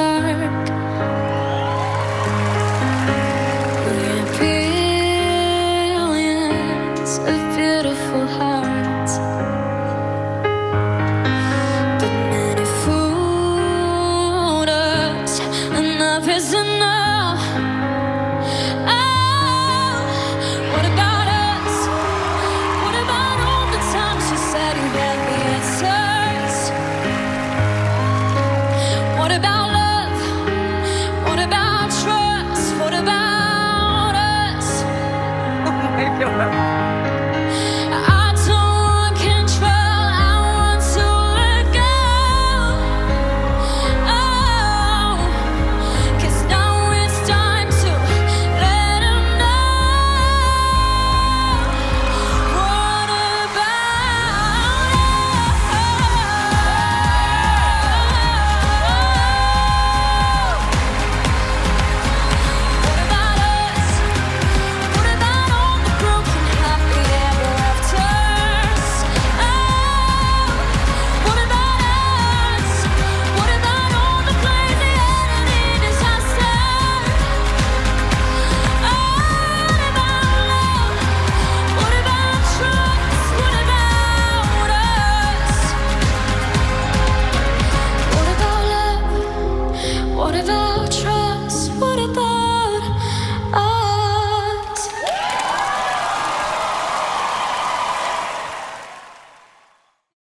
dark.